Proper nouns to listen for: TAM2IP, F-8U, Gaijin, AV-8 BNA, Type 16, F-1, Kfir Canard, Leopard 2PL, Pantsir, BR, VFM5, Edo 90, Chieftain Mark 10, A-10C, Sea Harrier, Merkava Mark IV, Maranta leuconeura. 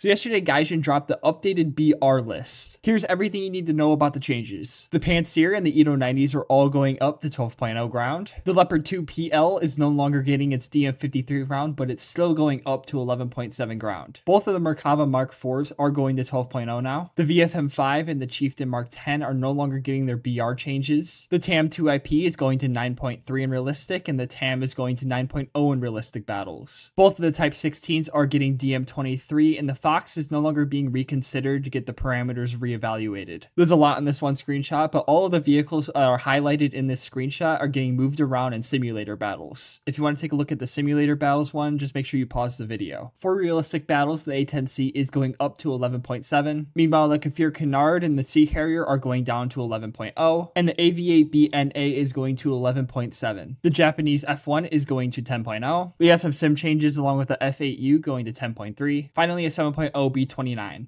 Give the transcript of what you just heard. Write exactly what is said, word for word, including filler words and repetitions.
So yesterday, Gaijin dropped the updated B R list. Here's everything you need to know about the changes. The Pantsir and the Edo nineties are all going up to twelve point oh ground. The Leopard two P L is no longer getting its D M fifty-three round, but it's still going up to eleven point seven ground. Both of the Merkava Mark fours are going to twelve point oh now. The V F M five and the Chieftain Mark ten are no longer getting their B R changes. The T A M two I P is going to nine point three in realistic, and the T A M is going to nine point oh in realistic battles. Both of the Type sixteens are getting D M twenty-three, and the Fox is no longer being reconsidered to get the parameters reevaluated. There's a lot in this one screenshot, but all of the vehicles that are highlighted in this screenshot are getting moved around in simulator battles. If you want to take a look at the simulator battles one, just make sure you pause the video. For realistic battles, the A ten C is going up to eleven point seven. Meanwhile, the Kfir Canard and the Sea Harrier are going down to eleven point oh, and the A V eight B N A is going to eleven point seven. The Japanese F one is going to ten point oh. We have some sim changes along with the F eight U going to ten point three. Finally, a seven point oh B twenty-nine.